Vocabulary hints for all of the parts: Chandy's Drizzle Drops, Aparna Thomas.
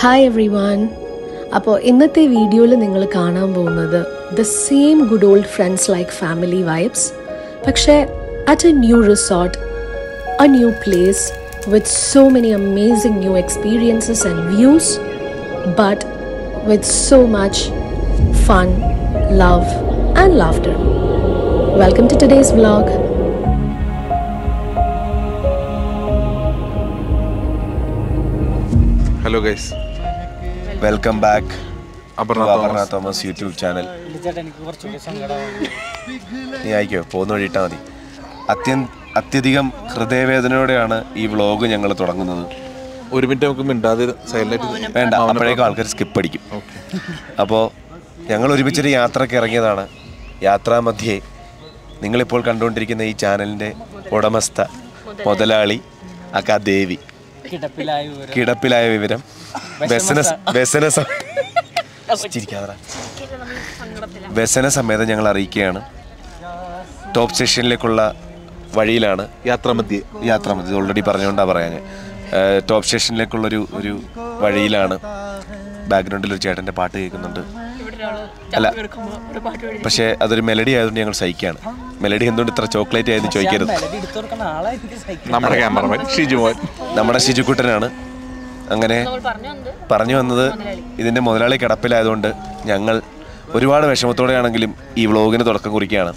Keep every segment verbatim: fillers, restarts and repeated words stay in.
Hi everyone. Appo innathe video il ningal kaanan povunnathu the same good old friends like family vibes pakshe at a new resort, a new place with so many amazing new experiences and views, but with so much fun, love and laughter. Welcome to today's vlog. Hello guys, welcome back Aparna Aparna Thomas YouTube channel. നീ ആയിക്കോ പോകുന്ന വഴിയിട്ടാൽ മതി. അത്യ അത്യധികം ഹൃദയവേദനയോടെയാണ് ഈ vlog ഞങ്ങൾ തുടങ്ങുന്നത്. ഒരു മിനിറ്റ് നമുക്ക് മിണ്ടാതെ സൈലൻ്റ് വേണ്ട, അപ്പോഴേക്കും ആൾക്കാർ സ്കിപ്പ് അടിക്കും. അപ്പോൾ ഞങ്ങൾ ഒരുമിച്ചൊരു യാത്രയ്ക്ക് ഇറങ്ങിയതാണ്. യാത്രാമധ്യേ നിങ്ങളിപ്പോൾ കണ്ടുകൊണ്ടിരിക്കുന്ന ഈ ചാനലിൻ്റെ ഉടമസ്ഥ മുതലാളി അക്കാ ദേവി കിടപ്പിലായ വിവരം വ്യസന സമേതം ഞങ്ങൾ അറിയിക്കുകയാണ്. ടോപ്പ് സ്റ്റേഷനിലേക്കുള്ള വഴിയിലാണ് യാത്രാമധ്യേ യാത്രാമധ്യേ ഓൾറെഡി പറഞ്ഞുകൊണ്ടാണ് പറയാൻ. ടോപ്പ് സ്റ്റേഷനിലേക്കുള്ളൊരു ഒരു വഴിയിലാണ്. ബാക്ക്ഗ്രൗണ്ടിൽ ഒരു ചേട്ടൻ്റെ പാട്ട് കേൾക്കുന്നുണ്ട്, അല്ല പക്ഷേ അതൊരു മെലഡി ആയതുകൊണ്ട് ഞങ്ങൾ സഹിക്കുകയാണ്. മെലഡി എന്തുകൊണ്ട് ഇത്ര ചോക്ലേറ്റ് ആയിരുന്നു ചോദിക്കരുത്. നമ്മുടെ ക്യാമറമാൻ ഷിജുമോൻ, നമ്മുടെ ഷിജുക്കുട്ടനാണ്. അങ്ങനെ പറഞ്ഞു വന്നത്, ഇതിൻ്റെ മുതലാളി കിടപ്പിലായതുകൊണ്ട് ഞങ്ങൾ ഒരുപാട് വിഷമത്തോടെയാണെങ്കിലും ഈ വ്ളോഗിന് തുടക്കം കുറിക്കുകയാണ്.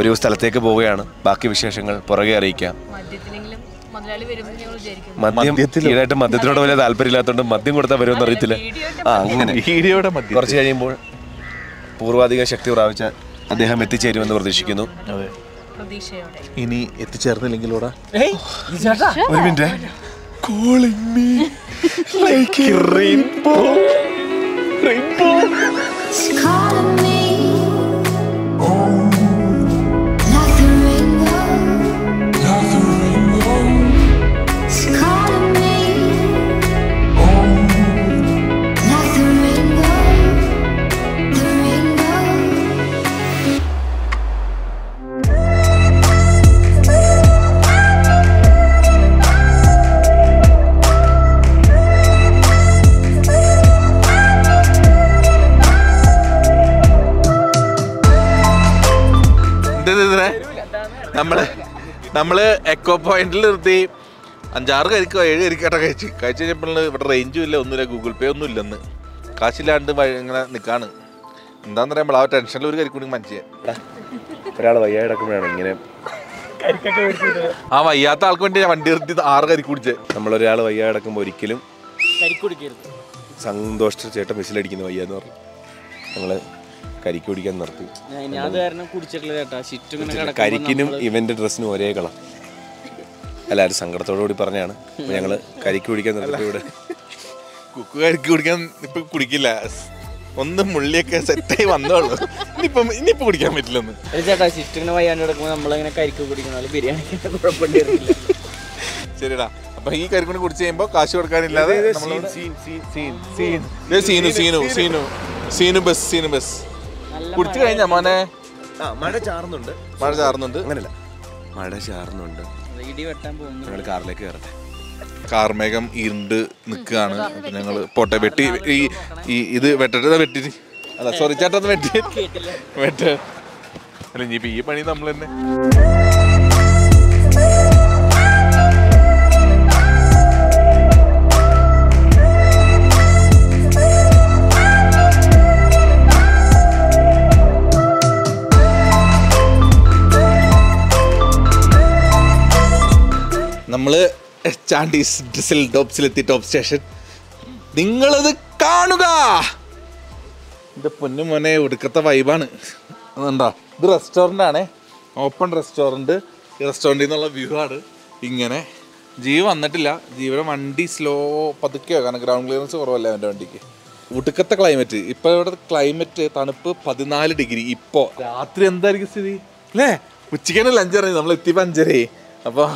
ഒരു സ്ഥലത്തേക്ക് പോവുകയാണ്. ബാക്കി വിശേഷങ്ങൾ പുറകെ അറിയിക്കാം. മദ്യം ഈടായിട്ട് മദ്യത്തിനോട് വലിയ താല്പര്യമില്ലാത്തതുകൊണ്ട് മദ്യം കൊടുത്താൽ വരുമെന്ന് അറിയത്തില്ല. ആ അങ്ങനെ കുറച്ച് കഴിയുമ്പോൾ പൂർവാധിക ശക്തി പ്രാപിച്ച അദ്ദേഹം എത്തിച്ചേരുമെന്ന് പ്രതീക്ഷിക്കുന്നു. ഇനി എത്തിച്ചേർന്നില്ലെങ്കിലൂടെ ഒരു മിനിറ്റ് നമ്മള് നമ്മള് എക്കോ പോയിന്റിൽ നിർത്തി അഞ്ചാറ് കരിക്കോ ഏഴ് കരിക്കോട്ടെ കഴിച്ച് കഴിച്ച് കഴിഞ്ഞപ്പോൾ ഇവിടെ റേഞ്ചും ഇല്ല, ഒന്നുമില്ല, ഗൂഗിൾ പേ ഒന്നും ഇല്ലെന്ന്. കാശില്ലാണ്ട് ഇങ്ങനെ നിൽക്കാണ്. എന്താന്ന് പറയുമ്പോൾ ആ ടെൻഷനിൽ ഒരു കരിക്കൂടി മനസ്സിലായി. ഒരാൾ വയ്യായി കിടക്കുമ്പോഴാണ് ഇങ്ങനെ ആ വയ്യാത്ത ആൾക്ക് വേണ്ടി ഞാൻ വണ്ടി നിർത്തി ആറ് കരിക്കുടിച്ച്. നമ്മളൊരാൾ വയ്യാ കിടക്കുമ്പോൾ ഒരിക്കലും സന്തോഷ ചേട്ടൻ മിസിലടിക്കുന്നു വയ്യാന്ന് പറഞ്ഞു. ഞങ്ങള് കരിക്ക് കുടിക്കാൻ നിർത്തി. കരിക്കിനും ഇവന്റെ ഡ്രസ്സിനും ഒരേ കളർ. എല്ലാവരും സങ്കടത്തോടു കൂടി പറഞ്ഞാണ് ഞങ്ങള് കരിക്ക് കുടിക്കാൻ നിർത്തി. ഇവിടെ കുക്ക് കരിക്ക് കുടിക്കാൻ ഇപ്പൊ കുടിക്കില്ല. ഒന്ന് മുള്ളിയൊക്കെ സെറ്റായി വന്നോളൂ. ഇനിയിപ്പം ഇനിയിപ്പോ കുടിക്കാൻ പറ്റില്ലെന്ന് ചേട്ടാ. ചിറ്റിങ്ങനെ വയ്യാണ്ട് കിടക്കുമ്പോ നമ്മളിങ്ങനെ കരിക്ക് കുടിക്കുന്ന ബിരിയാണി കുഴപ്പമുണ്ടായിരുന്നില്ല. ശരിടാ. അപ്പൊ ഈ കരിക്കൂടി കുടിച്ച് കഴിയുമ്പോ കാശ് കൊടുക്കാനില്ലാതെ സീനു സീനു സീനു സീനു ബസ് സീനു ബസ് കുടിച്ചു കഴിഞ്ഞാ മോനെ. മഴ ചാറുന്നുണ്ട്, മഴ ചാറുന്നുണ്ട്. അങ്ങനല്ല, മഴ ചാറുന്നുണ്ട്. ഞങ്ങൾ കാറിലേക്ക് കയറട്ടെ. കാർമേഘം ഇരുണ്ട് നിൽക്കുകയാണ്. ഞങ്ങൾ പോട്ടെ. വെട്ടി ഈ ഈ ഇത് വെട്ടട്ടത് വെട്ടി അല്ല സോറി ചേട്ടത് വെട്ടി വെട്ട അല്ല ഇനിയിപ്പോ ഈ പണി നമ്മൾ തന്നെ. നമ്മൾ ചാൻഡീസ് ഡ്രിസിൽ ഡ്രോപ്സിലെത്തി ടോപ്പ് സ്റ്റേഷൻ. നിങ്ങളത് കാണുക. ഇത് പൊന്നു മോനെ ഒടുക്കത്തെ വൈബാണ്. അതുകൊണ്ടോ ഇത് റെസ്റ്റോറൻ്റ് ആണേ, ഓപ്പൺ റെസ്റ്റോറൻറ്റ്. ഈ റെസ്റ്റോറൻറ്റിൽ നിന്നുള്ള വ്യൂ ആണ് ഇങ്ങനെ. ജീവ വന്നിട്ടില്ല. ജീവയുടെ വണ്ടി സ്ലോ പതുക്കെ, കാരണം ഗ്രൗണ്ട് ക്ലിയറൻസ് കുറവല്ല അവൻ്റെ വണ്ടിക്ക്. ഒടുക്കത്തെ ക്ലൈമറ്റ്. ഇപ്പോൾ ഇവിടെ ക്ലൈമറ്റ് തണുപ്പ് പതിനാല് ഡിഗ്രി. ഇപ്പോൾ രാത്രി എന്തായിരിക്കും സ്ഥിതി അല്ലേ? ഉച്ചയ്ക്കാണ് ലഞ്ച് അറിഞ്ഞത്. നമ്മൾ എത്തിയപ്പോൾ അഞ്ചരയെ. അപ്പോൾ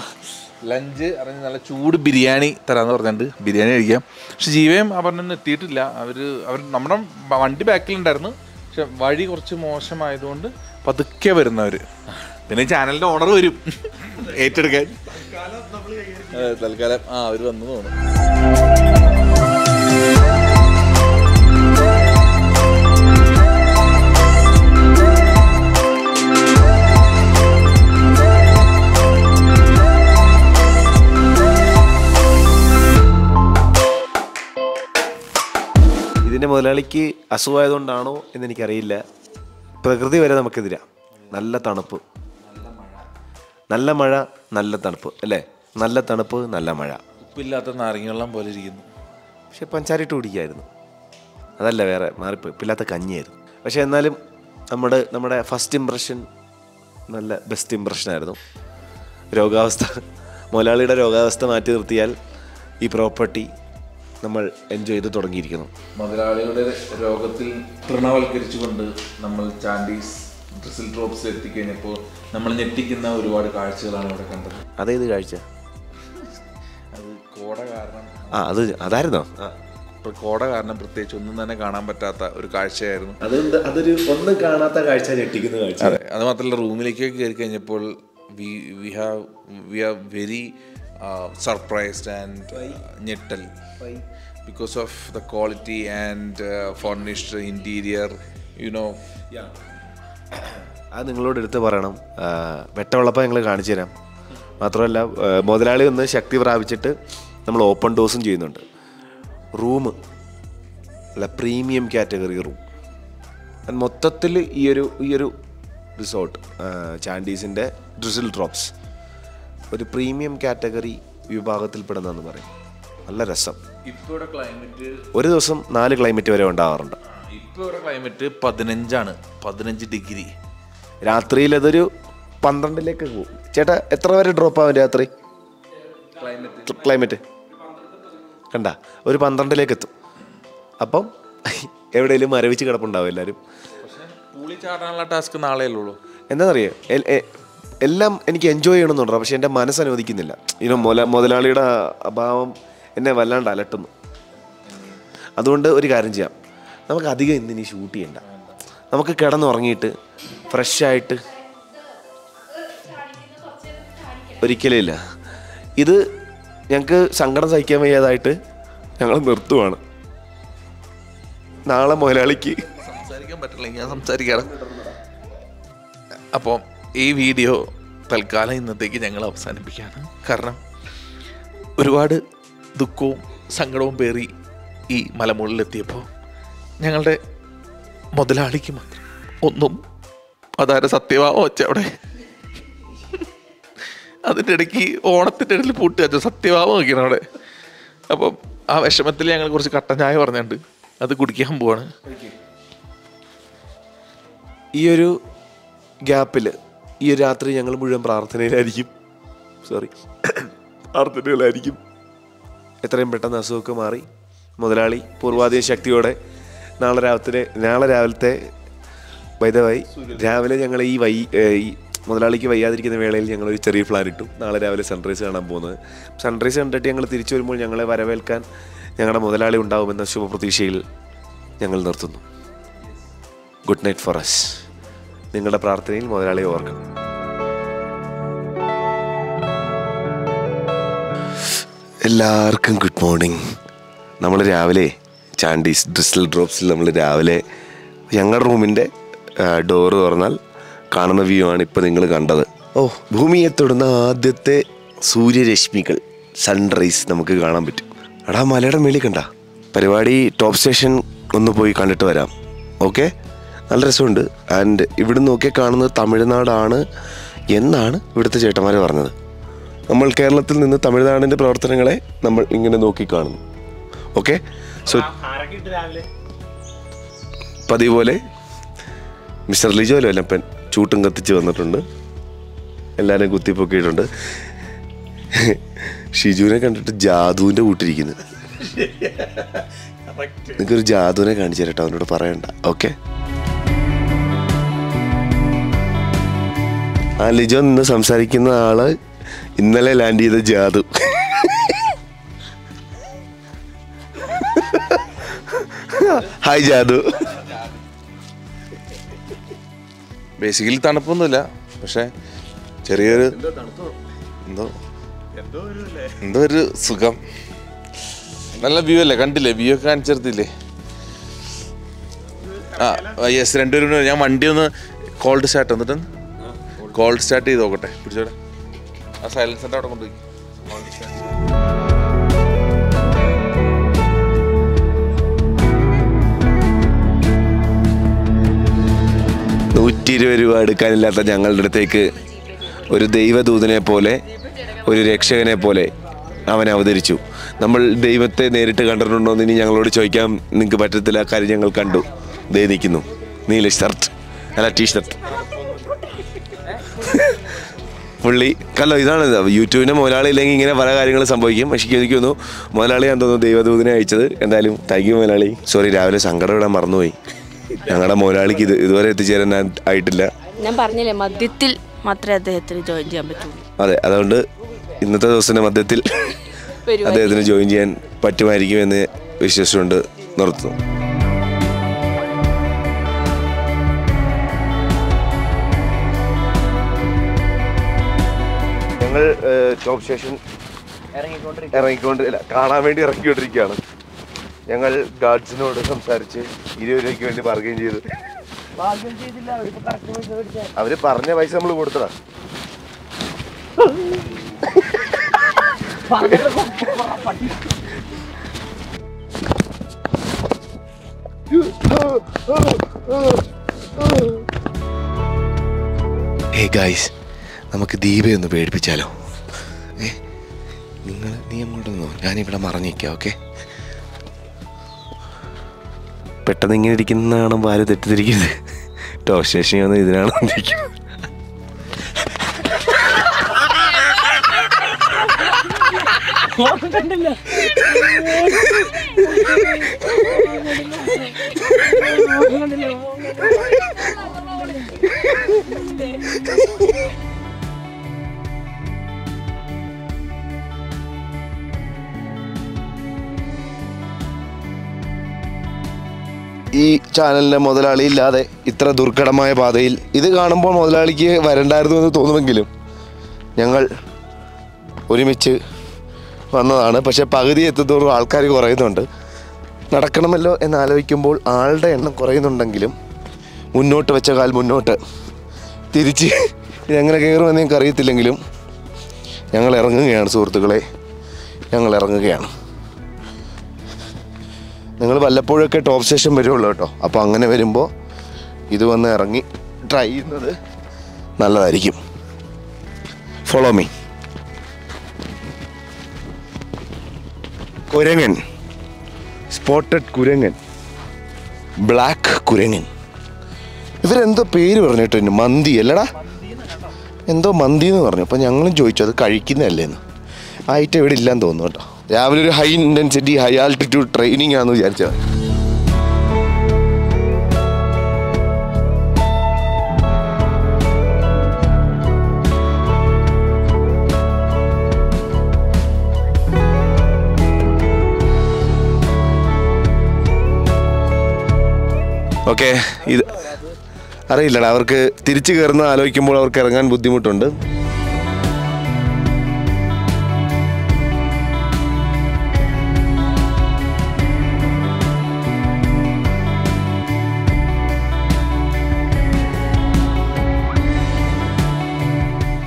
ലഞ്ച് അറിഞ്ഞ് നല്ല ചൂട് ബിരിയാണി തരാമെന്ന് പറഞ്ഞിട്ടുണ്ട്. ബിരിയാണി കഴിക്കാം. പക്ഷെ ജീവയും അവരൊന്നും എത്തിയിട്ടില്ല. അവർ അവർ നമ്മുടെ വണ്ടി ബാക്കിലുണ്ടായിരുന്നു. പക്ഷെ വഴി കുറച്ച് മോശമായതുകൊണ്ട് പതുക്കെ വരുന്നവർ. പിന്നെ ചാനലിൻ്റെ ഓണർ വരും ഏറ്റെടുക്കാൻ. തൽക്കാലം ആ അവർ വന്നു തോന്നുന്നു. മുതലാളിക്ക് അസുഖമായതുകൊണ്ടാണോ എന്നെനിക്കറിയില്ല, പ്രകൃതി വരെ നമുക്കെതിരാ. നല്ല തണുപ്പ്, നല്ല മഴ, നല്ല തണുപ്പ് അല്ലേ, നല്ല തണുപ്പ്, നല്ല മഴ, ഉപ്പില്ലാത്ത നാരങ്ങവെള്ളം പോലെ ഇരിക്കുന്നു. പക്ഷെ പഞ്ചാരിട്ട് കുടിക്കായിരുന്നു, അതല്ല വേറെ മാറിപ്പോയി, ഉപ്പില്ലാത്ത കഞ്ഞിയായിരുന്നു. പക്ഷെ എന്നാലും നമ്മുടെ നമ്മുടെ ഫസ്റ്റ് ഇംപ്രഷൻ നല്ല ബെസ്റ്റ് ഇംപ്രഷനായിരുന്നു. രോഗാവസ്ഥ, മുതലാളിയുടെ രോഗാവസ്ഥ മാറ്റി നിർത്തിയാൽ ഈ പ്രോപ്പർട്ടി നമ്മൾ എൻജോയ് ചെയ്ത് തുടങ്ങിയിരിക്കുന്നു. മുതലാളിയുടെ രോഗത്തിൽ തൃണവൽക്കരിച്ചുകൊണ്ട് നമ്മൾ ചാൻഡീസ് ഡ്രിസിൽ ഡ്രോപ്സ് എത്തിക്കഴിഞ്ഞപ്പോൾ നമ്മൾ ഞെട്ടിക്കുന്ന ഒരുപാട് കാഴ്ചകളാണ് ഇവിടെ കണ്ടത്. അതേത് കാഴ്ച? അത് കോട കാരണം. ആ അത് അതായിരുന്നോ? ആ ഇപ്പോൾ കോട കാരണം പ്രത്യേകിച്ച് ഒന്നും തന്നെ കാണാൻ പറ്റാത്ത ഒരു കാഴ്ചയായിരുന്നു. അത് അതൊരു ഒന്നും കാണാത്ത കാഴ്ച, ഞെട്ടിക്കുന്ന കാഴ്ച. അതെ, അത് മാത്രമല്ല റൂമിലേക്കൊക്കെ കയറി കഴിഞ്ഞപ്പോൾ we we have we are very surprised and ഞെട്ടൽ because of the quality and furnished interior, you know. അത് നിങ്ങളോട് എടുത്ത് പറയണം, വെട്ടമുള്ളപ്പോൾ ഞങ്ങൾ കാണിച്ചു തരാം. മാത്രമല്ല മുതലാളി ഒന്ന് ശക്തി പ്രാപിച്ചിട്ട് നമ്മൾ ഓപ്പൺ ഡോസും ചെയ്യുന്നുണ്ട്. റൂം അല്ല, പ്രീമിയം കാറ്റഗറി റൂം. മൊത്തത്തിൽ ഈ ഒരു ഈ ഒരു റിസോർട്ട് ചാൻഡീസിൻ്റെ ഡ്രിസിൽ ഡ്രോപ്സ് ഒരു പ്രീമിയം കാറ്റഗറി വിഭാഗത്തിൽപ്പെടുന്നതെന്ന് പറയും. നല്ല രസം. ഇപ്പോൾ ക്ലൈമറ്റ് ഒരു ദിവസം നാല് ക്ലൈമറ്റ് വരെ ഉണ്ടാകാറുണ്ട്. ഇപ്പോൾ ക്ലൈമറ്റ് പതിനഞ്ചാണ്, പതിനഞ്ച് ഡിഗ്രി. രാത്രിയിൽ അതൊരു പന്ത്രണ്ടിലേക്ക് പോകും. ചേട്ടാ എത്ര വരെ ഡ്രോപ്പ് ആവും രാത്രി ക്ലൈമറ്റ്? കണ്ട, ഒരു പന്ത്രണ്ടിലേക്ക് എത്തും. അപ്പം എവിടെയെങ്കിലും മരവിച്ച് കിടപ്പുണ്ടാവും എല്ലാവരും. പൂളി ചാടാനുള്ള ടാസ്ക് നാളെയല്ലേ ഉള്ളൂ. എന്താണെന്നറിയാം, എല്ലാം എനിക്ക് എൻജോയ് ചെയ്യണമെന്നുണ്ടോ, പക്ഷെ എൻ്റെ മനസ്സനുവദിക്കുന്നില്ല. ഇനി മുതലാളിയുടെ അഭാവം എന്നെ വല്ലാണ്ട് അലട്ടുന്നു. അതുകൊണ്ട് ഒരു കാര്യം ചെയ്യാം, നമുക്കധികം ഇന്നിനി ഷൂട്ട് ചെയ്യണ്ട, നമുക്ക് കിടന്നുറങ്ങിയിട്ട് ഫ്രഷായിട്ട്. ഒരിക്കലും ഇല്ല, ഇത് ഞങ്ങൾക്ക് സങ്കടം സഹിക്കാൻ വയ്യാതായിട്ട് ഞങ്ങൾ നിർത്തുവാണ്. നാളെ മുതലാളിക്ക് സംസാരിക്കാൻ പറ്റില്ലെങ്കിൽ ഞാൻ സംസാരിക്കണം. അപ്പോൾ ഈ വീഡിയോ തൽക്കാലം ഇന്നത്തേക്ക് ഞങ്ങൾ അവസാനിപ്പിക്കുകയാണ്. കാരണം ഒരുപാട് ദുഃഖവും സങ്കടവും പേറി ഈ മലമുകളിലെത്തിയപ്പോൾ ഞങ്ങളുടെ മുതലാളിക്ക് മാത്രം ഒന്നും അതായത് സത്യമാവോ വെച്ചവിടെ, അതിൻ്റെ ഇടയ്ക്ക് ഓണത്തിൻ്റെ ഇടയിൽ പൂട്ട് വെച്ചോ, സത്യഭാവം വയ്ക്കണം അവിടെ. അപ്പം ആ വിഷമത്തിൽ ഞങ്ങൾ കുറച്ച് കട്ടൻ ചായ പറഞ്ഞുണ്ട്, അത് കുടിക്കാൻ പോവാണ്. ഈ ഒരു ഗ്യാപ്പിൽ ഈ ഒരു രാത്രി ഞങ്ങൾ മുഴുവൻ പ്രാർത്ഥനയിലായിരിക്കും, സോറി പ്രാർത്ഥനയിലായിരിക്കും. എത്രയും പെട്ടെന്ന് അസുഖമൊക്കെ മാറി മുതലാളി പൂർവാധിക ശക്തിയോടെ നാളെ രാവിലെ നാളെ രാവിലത്തെ വൈദവായി രാവിലെ ഞങ്ങൾ ഈ വൈ ഈ മുതലാളിക്ക് വയ്യാതിരിക്കുന്ന വേളയിൽ ഞങ്ങളൊരു ചെറിയ പ്ലാൻ ഇട്ടു. നാളെ രാവിലെ സൺറൈസ് കാണാൻ പോകുന്നത്. സൺറൈസ് കണ്ടിട്ട് ഞങ്ങൾ തിരിച്ചു വരുമ്പോൾ ഞങ്ങളെ വരവേൽക്കാൻ ഞങ്ങളുടെ മുതലാളി ഉണ്ടാവുമെന്ന ശുഭപ്രതീക്ഷയിൽ ഞങ്ങൾ നിർത്തുന്നു. Good night for us. നിങ്ങളുടെ പ്രാർത്ഥനയിൽ മുതലാളിയെ ഓർക്കണം. എല്ലാവർക്കും ഗുഡ് മോർണിംഗ്. നമ്മൾ രാവിലെ ചാൻഡീസ് ഡ്രിസിൽ ഡ്രോപ്സിൽ നമ്മൾ രാവിലെ ഞങ്ങളുടെ റൂമിൻ്റെ ഡോറ് തുറന്നാൽ കാണുന്ന വ്യൂ ആണ് ഇപ്പോൾ നിങ്ങൾ കണ്ടത്. ഓ, ഭൂമിയെ തൊടുന്ന ആദ്യത്തെ സൂര്യരശ്മികൾ, സൺറൈസ് നമുക്ക് കാണാൻ പറ്റും. എടാ മലയുടെ മേളിൽ കണ്ട പരിപാടി. ടോപ്പ് സ്റ്റേഷൻ ഒന്ന് പോയി കണ്ടിട്ട് വരാം. ഓക്കെ, നല്ല രസമുണ്ട്. ആൻഡ് ഇവിടെ നിന്നൊക്കെ കാണുന്നത് തമിഴ്നാടാണ് എന്നാണ് ഇവിടുത്തെ ചേട്ടന്മാർ പറഞ്ഞത്. നമ്മൾ കേരളത്തിൽ നിന്ന് തമിഴ്നാടിൻ്റെ പ്രവർത്തനങ്ങളെ നമ്മൾ ഇങ്ങനെ നോക്കി കാണുന്നു. ഓക്കെ, സോ പതിവ് പോലെ മിസ്റ്റർ ലിജോ ലോലപ്പൻ ചൂട്ടും കത്തിച്ച് വന്നിട്ടുണ്ട്, എല്ലാവരും കുത്തിപ്പൊക്കിയിട്ടുണ്ട്. ഷിജുവിനെ കണ്ടിട്ട് ജാദുവിൻ്റെ കൂട്ടിരിക്കുന്നത്. എനിക്കൊരു ജാദുവിനെ കാണിച്ചു തരട്ടോ, അവനോട് പറയണ്ട. ഓക്കെ, ആ ലിജോ നിന്ന് സംസാരിക്കുന്ന ആള് ഇന്നലെ ലാൻഡ് ചെയ്ത ജാദു. ഹായ് ജാദു. ബേസിക്കലി തണുപ്പൊന്നുമില്ല, പക്ഷെ ചെറിയൊരു എന്തോ എന്തോ ഒരു സുഖം. നല്ല വ്യൂ അല്ലേ, കണ്ടില്ലേ വ്യൂ ഒക്കെ കാണിച്ചെടുത്തില്ലേ? ആ യെസ്, രണ്ടുപേരും. ഞാൻ വണ്ടി ഒന്ന് കോൾഡ് സ്റ്റാർട്ട് എന്നിട്ട് കോൾഡ് സ്റ്റാർട്ട് ചെയ്ത് നോക്കട്ടെ, പിടിച്ചോടെ. ആ സൈലൻസറിൻ്റെ അവിടെ കൊണ്ടുപോയി. നൂറ്റി ഇരുപത് രൂപ എടുക്കാനില്ലാത്ത ഞങ്ങളുടെ അടുത്തേക്ക് ഒരു ദൈവദൂതനെ പോലെ ഒരു രക്ഷകനെ പോലെ അവൻ അവതരിച്ചു. നമ്മൾ ദൈവത്തെ നേരിട്ട് കണ്ടിട്ടുണ്ടോ എന്ന് ഇനി ഞങ്ങളോട് ചോദിക്കാൻ നിങ്ങൾക്ക് പറ്റത്തില്ല. കാര്യം ഞങ്ങൾ കണ്ടു. ദേ നിൽക്കുന്നു, നീല ഷർട്ട് അല്ല ടീഷർട്ട് പുള്ളി. കല്ലോ ഇതാണ് യൂട്യൂബിൻ്റെ മുതലാളി. ഇല്ലെങ്കിൽ ഇങ്ങനെ പല കാര്യങ്ങൾ സംഭവിക്കും. പക്ഷേ എനിക്ക് തോന്നുന്നു മുതലാളിയാന്ന് തോന്നുന്നു ദൈവദൂതനെ അയച്ചത്. എന്തായാലും താങ്ക് യു മുതലാളി. സോറി, രാവിലെ സങ്കടം ഇടാൻ മറന്നുപോയി. ഞങ്ങളുടെ മുതലാളിക്ക് ഇത് ഇതുവരെ എത്തിച്ചേരാൻ ആയിട്ടില്ല. ഞാൻ പറഞ്ഞില്ലേ മധ്യത്തിൽ മാത്രമേ അദ്ദേഹത്തിന് ജോയിൻ ചെയ്യാൻ പറ്റുള്ളൂ. അതെ, അതുകൊണ്ട് ഇന്നത്തെ ദിവസത്തിൻ്റെ മധ്യത്തിൽ അദ്ദേഹത്തിന് ജോയിൻ ചെയ്യാൻ പറ്റുമായിരിക്കും എന്ന് വിശ്വസിച്ചുകൊണ്ട് നിർത്തുന്നു. ഞങ്ങൾ ടോപ്പ് സ്റ്റേഷൻ ഇറങ്ങിക്കൊണ്ട് കാണാൻ വേണ്ടി ഇറങ്ങിക്കൊണ്ടിരിക്കുകയാണ്. ഞങ്ങൾ ഗാർഡ്സിനോട് സംസാരിച്ച് ഇരുപത് രൂപയ്ക്ക് വേണ്ടി ബാർഗെയിൻ ചെയ്തു. അവര് പറഞ്ഞ പൈസ നമ്മൾ കൊടുത്തതാ. ഹേ ഗൈസ്, നമുക്ക് ദീപയെ ഒന്ന് പേടിപ്പിച്ചാലോ? ഏ നിങ്ങൾ നീ അങ്ങോട്ട് നിന്നോ, ഞാനിവിടെ മറഞ്ഞിരിക്കാം. ഓക്കെ, പെട്ടെന്ന് ഇങ്ങനെ ഇരിക്കുന്നതാണ് ഭാര്യ തെറ്റിദ്ധരിക്കുന്നത്. ടോപ്പ് സ്റ്റേഷൻ വന്ന് ഇതിനാണ് ഇരിക്കുന്നത്. ഈ ചാനലിലെ മുതലാളി ഇല്ലാതെ ഇത്ര ദുർഘടമായ പാതയിൽ ഇത് കാണുമ്പോൾ മുതലാളിക്ക് വരണ്ടായിരുന്നു എന്ന് തോന്നുമെങ്കിലും ഞങ്ങൾ ഒരുമിച്ച് വന്നതാണ്. പക്ഷേ പകുതി എത്തുന്നതോറും ആൾക്കാർ കുറയുന്നുണ്ട്. നടക്കണമല്ലോ എന്നാലോചിക്കുമ്പോൾ ആളുടെ എണ്ണം കുറയുന്നുണ്ടെങ്കിലും മുന്നോട്ട് വെച്ച കാൽ മുന്നോട്ട് തിരിച്ച് എങ്ങനെ കയറുമെന്ന് ഞങ്ങൾക്ക് അറിയത്തില്ലെങ്കിലും ഞങ്ങൾ ഇറങ്ങുകയാണ്. സുഹൃത്തുക്കളെ, ഞങ്ങൾ ഇറങ്ങുകയാണ്. നിങ്ങൾ വല്ലപ്പോഴൊക്കെ ടോപ്പ് സ്റ്റേഷൻ വരുള്ളൂ കേട്ടോ. അപ്പോൾ അങ്ങനെ വരുമ്പോൾ ഇത് വന്ന് ഇറങ്ങി ട്രൈ ചെയ്യുന്നത് നല്ലതായിരിക്കും. Follow me. കുരങ്ങൻ, സ്പോട്ടഡ് കുരങ്ങൻ, ബ്ലാക്ക് കുരങ്ങൻ, ഇവരെന്തോ പേര് പറഞ്ഞിട്ടുണ്ട്. മന്തി അല്ലടാ, എന്തോ മന്തി എന്ന് പറഞ്ഞു. അപ്പോൾ ഞങ്ങളും ചോദിച്ചു അത് കഴിക്കുന്നതല്ലേന്ന്. ആയിട്ട് ഇവിടെ ഇല്ലാന്ന് തോന്നുന്നു കേട്ടോ. രാവിലെ ഒരു high intensity high altitude training ആണെന്ന് വിചാരിച്ചത്. ഓക്കെ, ഇത് അറിയില്ലടാ. അവർക്ക് തിരിച്ചു കയറുന്ന ആലോചിക്കുമ്പോൾ അവർക്ക് ഇറങ്ങാൻ ബുദ്ധിമുട്ടുണ്ട്.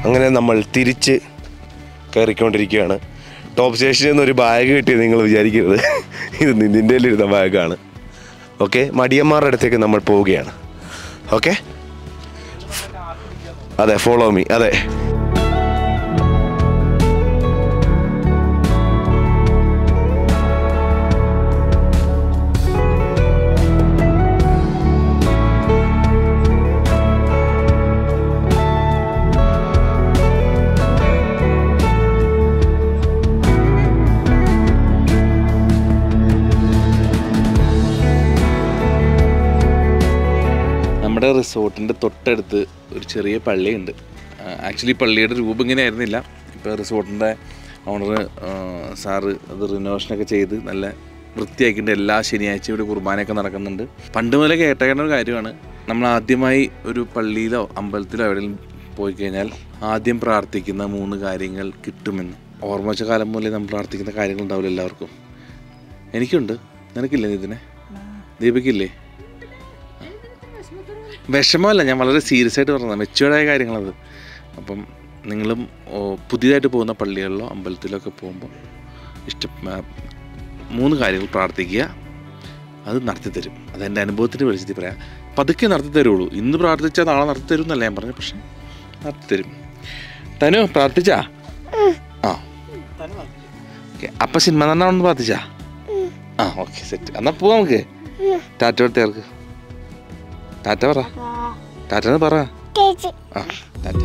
അങ്ങനെ നമ്മൾ തിരിച്ച് കയറിക്കൊണ്ടിരിക്കുകയാണ്. ടോപ്പ് സ്റ്റേഷനിൽ നിന്നൊരു ബാഗ് കിട്ടിയത് നിങ്ങൾ വിചാരിക്കരുത്. ഇത് നിൻ്റെ ഇരുന്ന ബാഗാണ്. ഓക്കെ, മടിയന്മാരുടെ അടുത്തേക്ക് നമ്മൾ പോവുകയാണ്. ഓക്കെ, അതെ, ഫോളോ മീ. അതെ, റിസോർട്ടിൻ്റെ തൊട്ടടുത്ത് ഒരു ചെറിയ പള്ളിയുണ്ട്. ആക്ച്വലി പള്ളിയുടെ രൂപം ഇങ്ങനെ ആയിരുന്നില്ല. ഇപ്പോൾ റിസോർട്ടിൻ്റെ ഓണർ സാറ് അത് റിനോവേഷനൊക്കെ ചെയ്ത് നല്ല വൃത്തിയാക്കിയിട്ട് എല്ലാ ശനിയാഴ്ചയും ഇവിടെ കുർബാനയൊക്കെ നടക്കുന്നുണ്ട്. പണ്ട് മുതലേ കേട്ടേക്കേണ്ട ഒരു കാര്യമാണ്, നമ്മൾ ആദ്യമായി ഒരു പള്ളിയിലോ അമ്പലത്തിലോ എവിടെയെങ്കിലും പോയി കഴിഞ്ഞാൽ ആദ്യം പ്രാർത്ഥിക്കുന്ന മൂന്ന് കാര്യങ്ങൾ കിട്ടുമെന്ന്. ഓർമ്മ വെച്ച കാലം മുതലേ നമ്മൾ പ്രാർത്ഥിക്കുന്ന കാര്യങ്ങളുണ്ടാവില്ല എല്ലാവർക്കും. എനിക്കുണ്ട്. നിനക്കില്ലേ? ഇതിനെ ദീപക്കില്ലേ? വിഷമമല്ല, ഞാൻ വളരെ സീരിയസ് ആയിട്ട് പറഞ്ഞതാണ്. മെച്യൂർഡായ കാര്യങ്ങളത്. അപ്പം നിങ്ങളും പുതിയതായിട്ട് പോകുന്ന പള്ളികളിലോ അമ്പലത്തിലോ ഒക്കെ പോകുമ്പോൾ ഇഷ്ട മൂന്ന് കാര്യങ്ങൾ പ്രാർത്ഥിക്കുക, അത് നടത്തിത്തരും. അതെൻ്റെ അനുഭവത്തിന് വിളിച്ചിട്ട് പറയാം. പതുക്കെ നടത്തി തരുള്ളൂ. ഇന്ന് പ്രാർത്ഥിച്ചാൽ നാളെ നടത്തി തരും എന്നല്ല ഞാൻ പറഞ്ഞു, പക്ഷെ നടത്തി തരും. തനു പ്രാർത്ഥിച്ചാ? ആ ഓക്കെ. അപ്പം സിനിമ നന്നാണെന്ന് പ്രാർത്ഥിച്ചാ? ആ ഓക്കെ സെറ്റ്. എന്നാൽ പോവാം നമുക്ക്. ടാറ്റ എടുത്തേർക്ക്. ടാറ്റ പറ. ടാറ്റ എന്ന് പറ. ആ ടാറ്റ.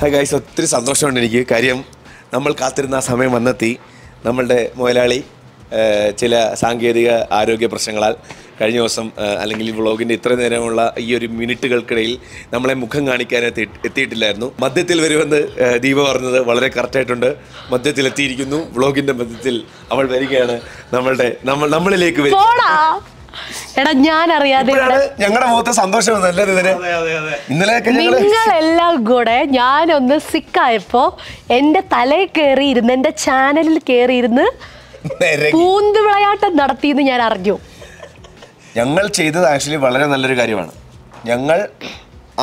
ഹായ് ഗൈസ്, ഒത്തിരി സന്തോഷമുണ്ട് എനിക്ക്. കാര്യം നമ്മൾ കാത്തിരുന്ന ആ സമയം വന്നെത്തി. നമ്മളുടെ മുതലാളി ചില സാങ്കേതിക ആരോഗ്യ പ്രശ്നങ്ങളാൽ കഴിഞ്ഞ ദിവസം അല്ലെങ്കിൽ ഈ വ്ളോഗിൻ്റെ ഇത്ര നേരമുള്ള ഈ ഒരു മിനിറ്റുകൾക്കിടയിൽ നമ്മളെ മുഖം കാണിക്കാനായിട്ട് എത്തിയിട്ടില്ലായിരുന്നു. മധ്യത്തിൽ വരുമെന്ന് ദീപ പറഞ്ഞത് വളരെ കറക്റ്റായിട്ടുണ്ട്. മധ്യത്തിൽ എത്തിയിരിക്കുന്നു. വ്ളോഗിൻ്റെ മധ്യത്തിൽ അവൾ വരികയാണ്. നമ്മളുടെ നമ്മൾ നമ്മളിലേക്ക് വരും. എടാ ഞാൻ അറിയാതെ ഞങ്ങളുടെ മുഖത്തെ സന്തോഷം നിങ്ങളെല്ലാം കൂടെ ഞാനൊന്ന് സിക്കായപ്പോ എന്റെ തലയിൽ കയറിയിരുന്ന് എന്റെ ചാനലിൽ കയറിയിരുന്ന് പൂന്ത് വിളയാട്ടം നടത്തിയെന്ന് ഞാൻ അറിഞ്ഞു. ഞങ്ങൾ ചെയ്തത് ആക്ച്വലി വളരെ നല്ലൊരു കാര്യമാണ്. ഞങ്ങൾ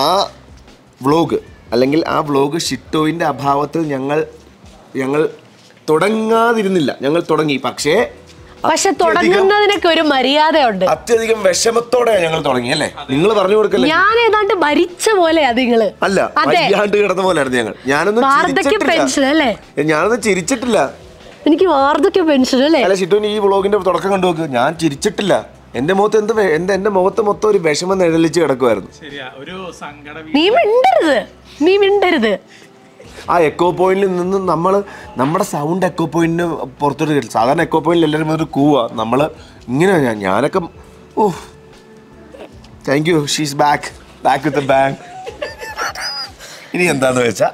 ആ വ്ളോഗ് അല്ലെങ്കിൽ ആ വ്ളോഗ് ഷിറ്റോയിൻ്റെ അഭാവത്തിൽ ഞങ്ങൾ ഞങ്ങൾ തുടങ്ങാതിരുന്നില്ല. ഞങ്ങൾ തുടങ്ങി, പക്ഷേ പക്ഷെ തുടങ്ങുന്നതിനൊക്കെ ഒരു മര്യാദയുണ്ട്. അത്യധികം വിഷമത്തോടെ ഞങ്ങൾ തുടങ്ങി അല്ലേ? നിങ്ങൾ പറഞ്ഞു കൊടുക്കല്ലേ? ഞാൻ ഏതാണ്ട് മരിച്ച പോലെയാ നിങ്ങള്. അല്ല, അല്ലാണ്ട് കിടന്ന പോലെയായിരുന്നു ഞങ്ങൾ. ഞാനൊന്നും വാർദ്ധക്യ പെൻഷൻ അല്ലേ? ഞാനൊന്നും ചിരിച്ചിട്ടില്ല. എനിക്ക് വാർദ്ധക്യ പെൻഷൻ അല്ലേ? അല്ല ഷിറ്റു, ഈ വ്ളോഗിന്റെ തുടക്കം കണ്ടുനോക്ക്. ഞാൻ ചിരിച്ചിട്ടില്ല. എന്റെ മുഖത്ത് എന്ത് എന്റെ എന്റെ മുഖത്ത് മൊത്തം ഒരു വിഷമം നിഴലിച്ച് കിടക്കുമായിരുന്നു. നീ മിണ്ടരുത്, നീ മിണ്ടരുത്. ആ എക്കോ പോയിന്റിൽ നിന്ന് നമ്മൾ നമ്മുടെ സൗണ്ട് എക്കോ പോയിന്റിന് പുറത്തോട്ട് കേട്ടില്ല. സാധാരണ എക്കോ പോയിന്റിൽ എല്ലാവരും ഒരു കൂവാ. നമ്മൾ ഇങ്ങനെ ഞാൻ ഞാനൊക്കെ oh thank you, she's back back with a bang. ഇനി എന്താണെന്ന് വെച്ചാൽ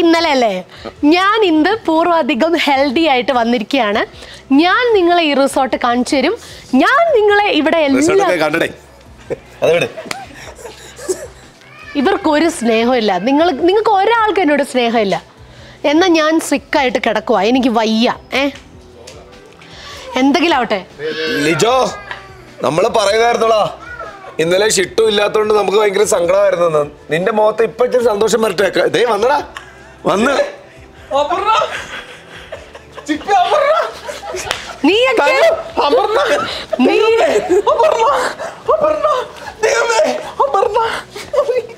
ഇന്നലെ അല്ലേ, ഞാൻ ഇന്ന് പൂർവ്വാധികം ഹെൽത്തി ആയിട്ട് വന്നിരിക്കുകയാണ്. ഞാൻ നിങ്ങളെ ഈ റിസോർട്ട് കാണിച്ചു തരും. ഞാൻ നിങ്ങളെ ഇവിടെ ഇവർക്കൊരു സ്നേഹമില്ല. നിങ്ങൾ നിങ്ങൾക്ക് ഒരാൾക്ക് എന്നോട് സ്നേഹമില്ല. എന്നാൽ ഞാൻ സിക്കായിട്ട് കിടക്കുക, എനിക്ക് വയ്യ. ഏ എന്തെങ്കിലും ആവട്ടെ. ലിജോ നമ്മൾ പറയുമായിരുന്നോളാ, ഇന്നലെ ഷിട്ടു ഇല്ലാത്തോണ്ട് നമുക്ക് ഭയങ്കര സങ്കടമായിരുന്നു. നിന്റെ മുഖത്ത് ഇപ്പഴത്തെ സന്തോഷം വരട്ടെ. ദേ വന്നടാ, വന്ന്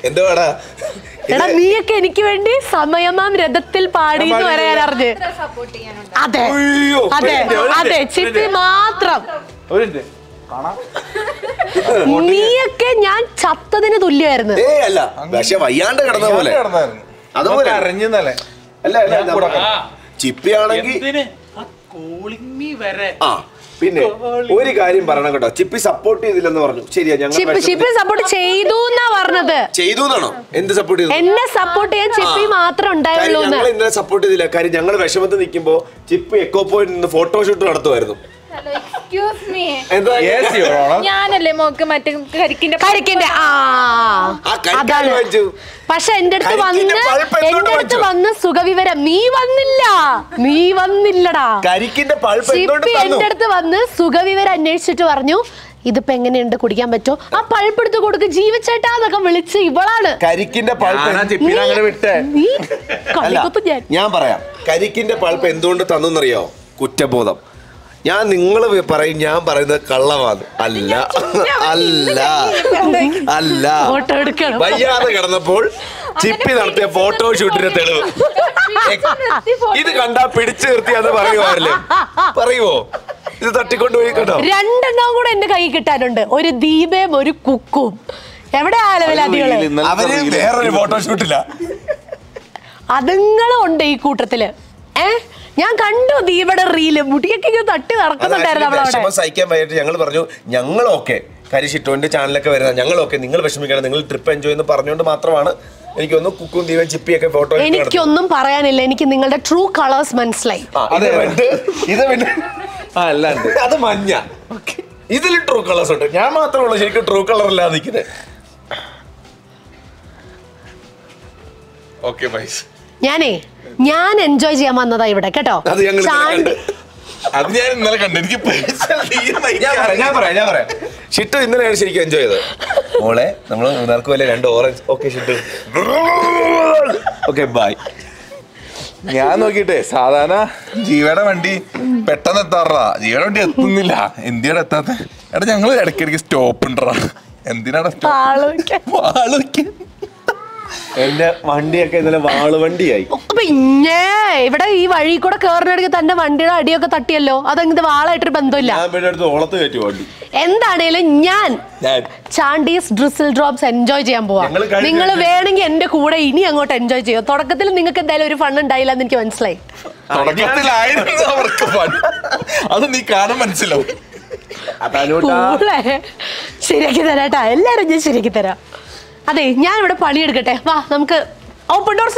എന്തുവാടാ. എടാ നീയൊക്കെ എനിക്ക് വേണ്ടി സമയമാം രഥത്തിൽ പാടി എന്ന് പറയാൻ അറിഞ്ഞ്. അതെ അതെ അതെ, ചിപ്പി മാത്രം. നീയൊക്കെ ഞാൻ ചത്തതിന് തുല്യമായിരുന്നു. പിന്നെ ഒരു കാര്യം പറയണം കേട്ടോ, ചിപ്പി സപ്പോർട്ട് ചെയ്തില്ലെന്ന് പറഞ്ഞു. ശരിയാ, ചിപ്പി സപ്പോർട്ട് ചെയ്തു എന്നാ പറഞ്ഞത്. ചെയ്തു എന്നാണോ? എന്ത് സപ്പോർട്ട് ചെയ്തു? എന്നെ സപ്പോർട്ട് ചെയ്യാൻ ചിപ്പി മാത്രം ഉണ്ടായുള്ളൂ. ഞങ്ങൾ ഇന്നലെ സപ്പോർട്ട് ചെയ്തില്ല. കാര്യം ഞങ്ങൾ വിഷമത്തിൽ നിൽക്കുമ്പോ ചിപ്പി എക്കോ പോയിന്റ് നിന്ന് ഫോട്ടോഷൂട്ട് നടത്തുമായിരുന്നു. ഞാനല്ലേ മോക്ക് മറ്റേ കരിക്കിന്റെ പക്ഷെ എന്റെ അടുത്ത് വന്ന് എന്റെ അടുത്ത് വന്ന് സുഖവിവരം നീ വന്നില്ല, നീ വന്നില്ലടാ. ചിപ്പി എന്റെ അടുത്ത് വന്ന് സുഖവിവരം അന്വേഷിച്ചിട്ട് പറഞ്ഞു ഇതിപ്പോ എങ്ങനെയുണ്ട്, കുടിക്കാൻ പറ്റോ, ആ പൾപ്പ് എടുത്ത് കൊടുക്ക ജീവിച്ചേട്ടാന്നൊക്കെ വിളിച്ച് ഇവളാണ്. കരിക്കിന്റെ ഞാൻ പറയാം, കരിക്കിന്റെ പൾപ്പ് എന്തുകൊണ്ട് തന്നറിയോ? കുറ്റബോധം. ഞാൻ നിങ്ങൾ പറയും ഞാൻ പറയുന്നത് കള്ളമാണ്. അല്ല അല്ല അല്ല, വയ്യാതെ കിടന്നപ്പോൾ ചിപ്പി നടത്തിയ ഫോട്ടോഷൂട്ടിന്റെ തെളിവ്. ഇത് കണ്ടാ പിടിച്ചു നിർത്തി അത് പറയുവാറില്ലേ? പറയുവോ? ഇത് തട്ടിക്കൊണ്ടുപോയി കേട്ടോ. രണ്ടെണ്ണം കൂടെ എന്റെ കൈ കിട്ടാനുണ്ട്, ഒരു ദീപയും ഒരു കുക്കും. എവിടെ അവര് വേറൊരു ഫോട്ടോഷൂട്ടില്ല, അതുങ്ങളും ഉണ്ട് ഈ കൂട്ടത്തില്. ഏ I Okay, guys. Yanni, Yan enjoys Yamana. That's young. I'm the American. Never, never. She took in the air, she can enjoy it. Ole, I'm not going to end orange. Okay, she did. Okay, bye. Yano Gide, Sadana, Givanamandi, Petana Tara, Givanamandi, Punilla, Indira Tata, and a young lady is open and dinner. And the Monday came the Val Monday. Nay, but I could a corner get under Monday, I did a tatillo, other than the Vala Tripandula. Better the whole of the two. End that Ellen Yan Chandy's Drizzle Drops enjoy Jambo. Ningle wearing end a coda in young or enjoy Jay. Thoracatil Ninka fun and dial and then can slide. Thoracatil I am going to shoot the open doors.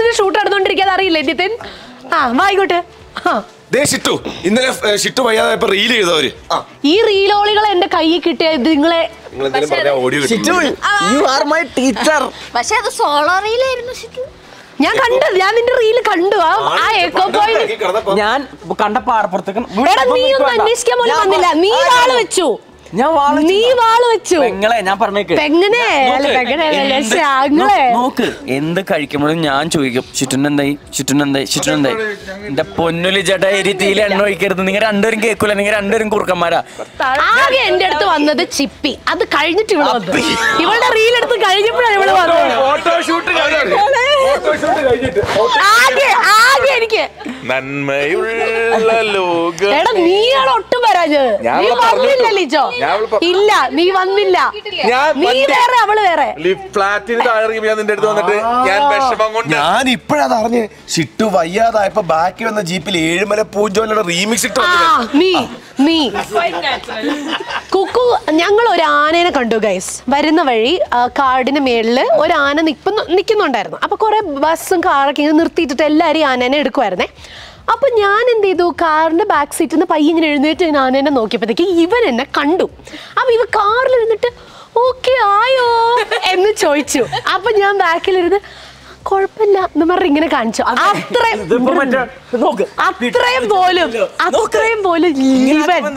Ah, why go to? Huh? They sit too. In the left, she took a relay. You reloaded and the Kayakita dingle. You are my teacher. But she has a solar relay. Yan kanda, yan into real kanda. I echo point. Yan, Bukanda par for the gun. No, I don't know. I don't know. I don't know. In the curriculum, Chitunandai, Chitunandai, Chitunandai. The Pondulijata, Eritila, and Noiker, the Niger under Kekul and under Kurkamara. I ended to another Chippy at the current. You want to reel at the current? I get out. Illa, me one villa. Me there, live flat in the area and dead on the day. Yan Peshaman, sit to Vaya, the upper back on the Jeep, a pujo and a remix it. Ah, me, me. Cuckoo, Yangal in a condo, guys. But in the very card in a mail or an and Nikin on Darna. Upacora bus and car can to tell Larian and Edquerne. Up a yan and they do car in the back seat in the pie in it in an and a noki, even in a condu. Up even car in it, okay, I owe and the choichu. Up a yan back in the corpilla, the maringa cancho. After the moment, after a boil, after a boil, even.